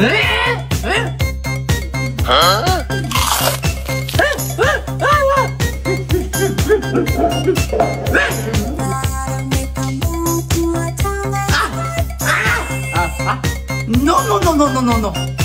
No, no, no, no, no, no, no.